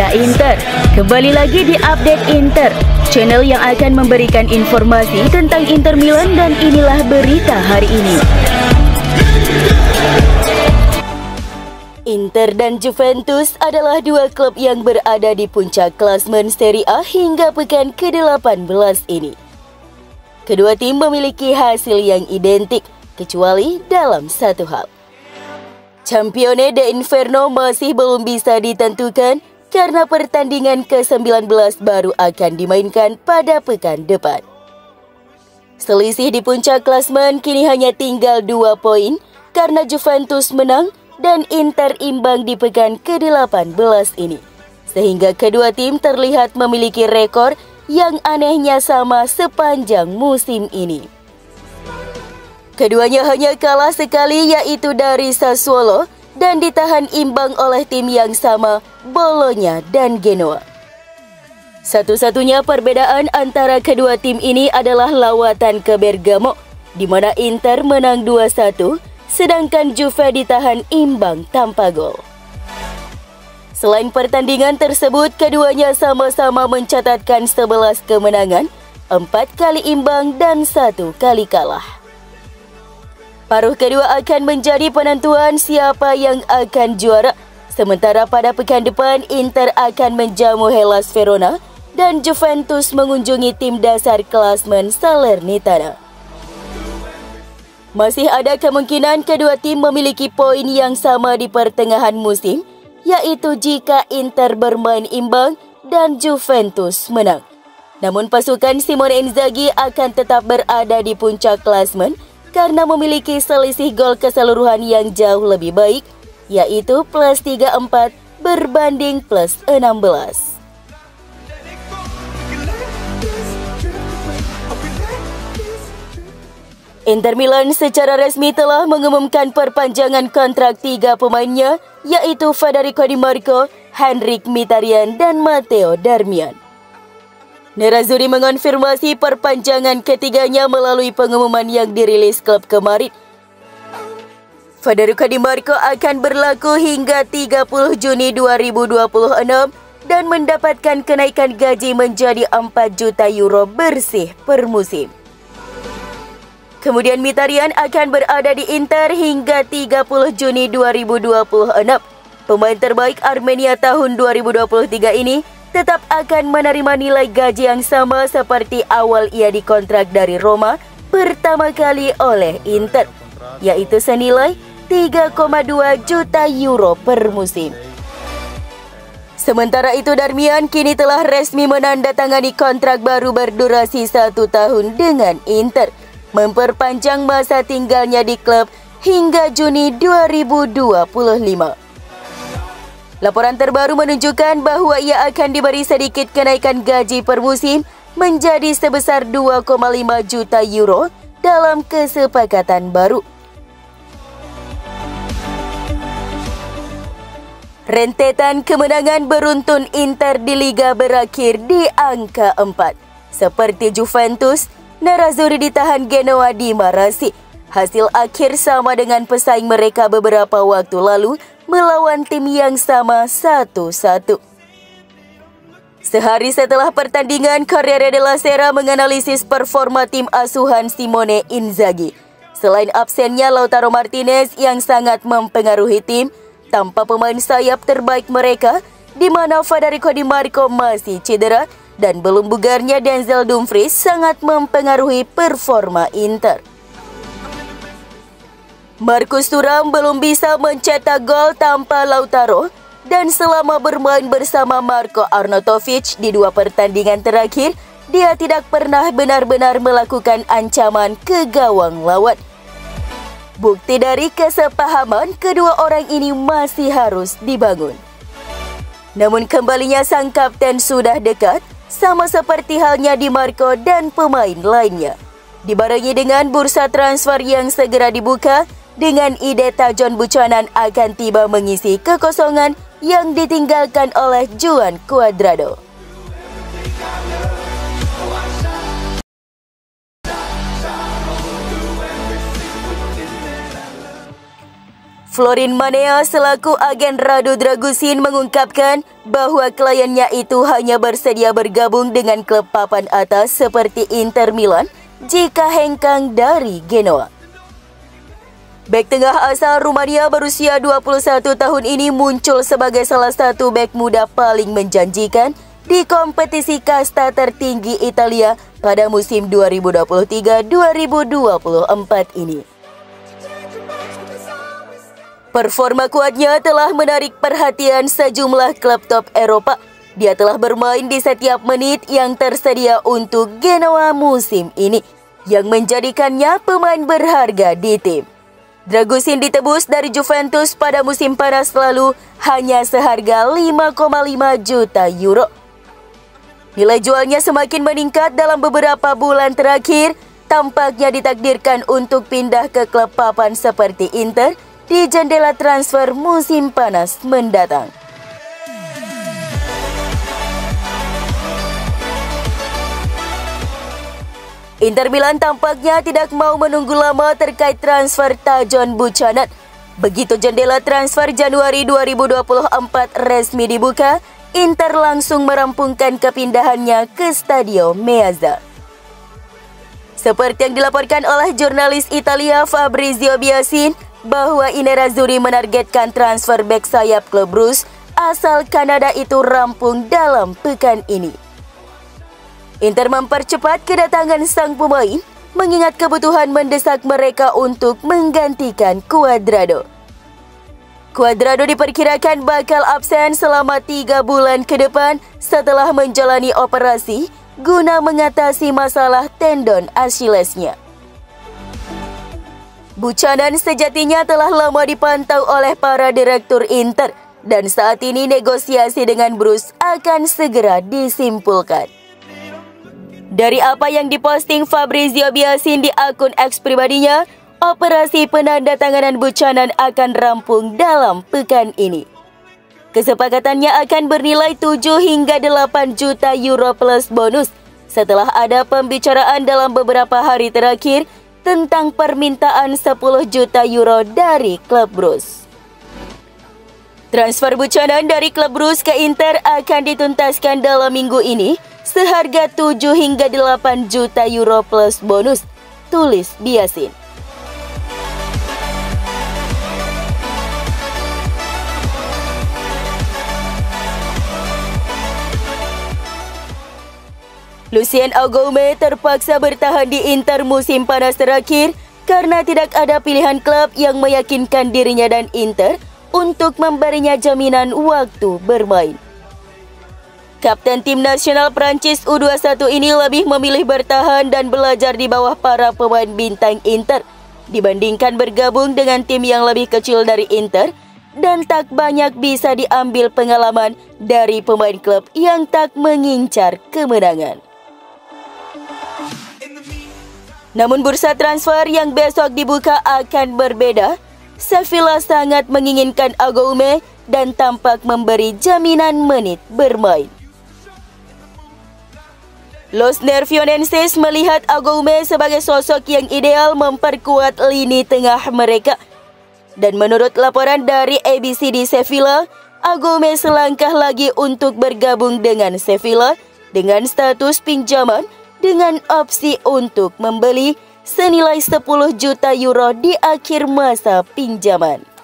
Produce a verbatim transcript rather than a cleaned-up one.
Meazza Inter. Kembali lagi di Update Inter, channel yang akan memberikan informasi tentang Inter Milan, dan inilah berita hari ini. Inter dan Juventus adalah dua klub yang berada di puncak klasemen Serie A hingga pekan ke delapan belas ini. Kedua tim memiliki hasil yang identik, kecuali dalam satu hal. Campione de Inferno masih belum bisa ditentukan karena pertandingan ke sembilan belas baru akan dimainkan pada pekan depan. Selisih di puncak klasemen kini hanya tinggal dua poin karena Juventus menang dan Inter imbang di pekan ke delapan belas ini, sehingga kedua tim terlihat memiliki rekor yang anehnya sama sepanjang musim ini. Keduanya hanya kalah sekali, yaitu dari Sassuolo, dan ditahan imbang oleh tim yang sama, Bologna dan Genoa. Satu-satunya perbedaan antara kedua tim ini adalah lawatan ke Bergamo, di mana Inter menang dua satu, sedangkan Juve ditahan imbang tanpa gol. Selain pertandingan tersebut, keduanya sama-sama mencatatkan sebelas kemenangan, empat kali imbang dan satu kali kalah. Paruh kedua akan menjadi penentuan siapa yang akan juara, sementara pada pekan depan Inter akan menjamu Hellas Verona dan Juventus mengunjungi tim dasar klasemen Salernitana. Masih ada kemungkinan kedua tim memiliki poin yang sama di pertengahan musim, yaitu jika Inter bermain imbang dan Juventus menang. Namun pasukan Simone Inzaghi akan tetap berada di puncak klasemen karena memiliki selisih gol keseluruhan yang jauh lebih baik, yaitu plus tiga puluh empat berbanding plus enam belas. Inter Milan secara resmi telah mengumumkan perpanjangan kontrak tiga pemainnya, yaitu Federico Dimarco, Henrikh Mkhitaryan, dan Matteo Darmian. Nerazzurri mengonfirmasi perpanjangan ketiganya melalui pengumuman yang dirilis klub kemarin. Federico Dimarco akan berlaku hingga tiga puluh Juni dua ribu dua puluh enam dan mendapatkan kenaikan gaji menjadi empat juta euro bersih per musim. Kemudian Mkhitaryan akan berada di Inter hingga tiga puluh Juni dua ribu dua puluh enam. Pemain terbaik Armenia tahun dua ribu dua puluh tiga ini tetap akan menerima nilai gaji yang sama seperti awal ia dikontrak dari Roma pertama kali oleh Inter, yaitu senilai tiga koma dua juta euro per musim. Sementara itu Darmian kini telah resmi menandatangani kontrak baru berdurasi satu tahun dengan Inter, memperpanjang masa tinggalnya di klub hingga Juni dua ribu dua puluh lima. Laporan terbaru menunjukkan bahwa ia akan diberi sedikit kenaikan gaji per musim menjadi sebesar dua koma lima juta euro dalam kesepakatan baru. Rentetan kemenangan beruntun Inter di Liga berakhir di angka empat. Seperti Juventus, Nerazzurri ditahan Genoa di Marasi. Hasil akhir sama dengan pesaing mereka beberapa waktu lalu melawan tim yang sama satu satu. Sehari setelah pertandingan, Corriere della Sera menganalisis performa tim asuhan Simone Inzaghi. Selain absennya Lautaro Martinez yang sangat mempengaruhi tim, tanpa pemain sayap terbaik mereka, di mana Federico Dimarco masih cedera, dan belum bugarnya Denzel Dumfries sangat mempengaruhi performa Inter. Markus Thuram belum bisa mencetak gol tanpa Lautaro, dan selama bermain bersama Marco Arnautovic di dua pertandingan terakhir, dia tidak pernah benar-benar melakukan ancaman ke gawang lawan. Bukti dari kesepahaman kedua orang ini masih harus dibangun. Namun kembalinya sang kapten sudah dekat, sama seperti halnya Dimarco dan pemain lainnya. Dibarengi dengan bursa transfer yang segera dibuka, dengan ide Tajon Buchanan akan tiba mengisi kekosongan yang ditinggalkan oleh Juan Cuadrado. Florin Manea selaku agen Radu Dragusin mengungkapkan bahwa kliennya itu hanya bersedia bergabung dengan klub papan atas seperti Inter Milan jika hengkang dari Genoa. Bek tengah asal Rumania berusia dua puluh satu tahun ini muncul sebagai salah satu bek muda paling menjanjikan di kompetisi kasta tertinggi Italia pada musim dua ribu dua puluh tiga dua ribu dua puluh empat ini. Performa kuatnya telah menarik perhatian sejumlah klub top Eropa. Dia telah bermain di setiap menit yang tersedia untuk Genoa musim ini, yang menjadikannya pemain berharga di tim. Dragusin ditebus dari Juventus pada musim panas lalu hanya seharga lima koma lima juta euro. Nilai jualnya semakin meningkat dalam beberapa bulan terakhir, tampaknya ditakdirkan untuk pindah ke klub papan seperti Inter di jendela transfer musim panas mendatang. Inter Milan tampaknya tidak mau menunggu lama terkait transfer Tajon Buchanan. Begitu jendela transfer Januari dua ribu dua puluh empat resmi dibuka, Inter langsung merampungkan kepindahannya ke Stadio Meazza. Seperti yang dilaporkan oleh jurnalis Italia Fabrizio Biasin, bahwa Nerazzurri menargetkan transfer bek sayap klub Bruges asal Kanada itu rampung dalam pekan ini. Inter mempercepat kedatangan sang pemain, mengingat kebutuhan mendesak mereka untuk menggantikan Cuadrado. Cuadrado diperkirakan bakal absen selama tiga bulan ke depan setelah menjalani operasi guna mengatasi masalah tendon Achillesnya. Buchanan sejatinya telah lama dipantau oleh para direktur Inter dan saat ini negosiasi dengan Bruges akan segera disimpulkan. Dari apa yang diposting Fabrizio Biasin di akun eks pribadinya, operasi penandatanganan Buchanan akan rampung dalam pekan ini. Kesepakatannya akan bernilai tujuh hingga delapan juta euro plus bonus setelah ada pembicaraan dalam beberapa hari terakhir tentang permintaan sepuluh juta euro dari klub Bruges. Transfer Buchanan dari klub Bruges ke Inter akan dituntaskan dalam minggu ini seharga tujuh hingga delapan juta euro plus bonus, tulis Biasin. Lucien Agoume terpaksa bertahan di Inter musim panas terakhir karena tidak ada pilihan klub yang meyakinkan dirinya dan Inter untuk memberinya jaminan waktu bermain. Kapten tim nasional Prancis U dua puluh satu ini lebih memilih bertahan dan belajar di bawah para pemain bintang Inter dibandingkan bergabung dengan tim yang lebih kecil dari Inter dan tak banyak bisa diambil pengalaman dari pemain klub yang tak mengincar kemenangan. Namun bursa transfer yang besok dibuka akan berbeda. Sevilla sangat menginginkan Agoume dan tampak memberi jaminan menit bermain. Los Nervionenses melihat Agoume sebagai sosok yang ideal memperkuat lini tengah mereka. Dan menurut laporan dari A B C di Sevilla, Agoume selangkah lagi untuk bergabung dengan Sevilla dengan status pinjaman dengan opsi untuk membeli senilai sepuluh juta euro di akhir masa pinjaman.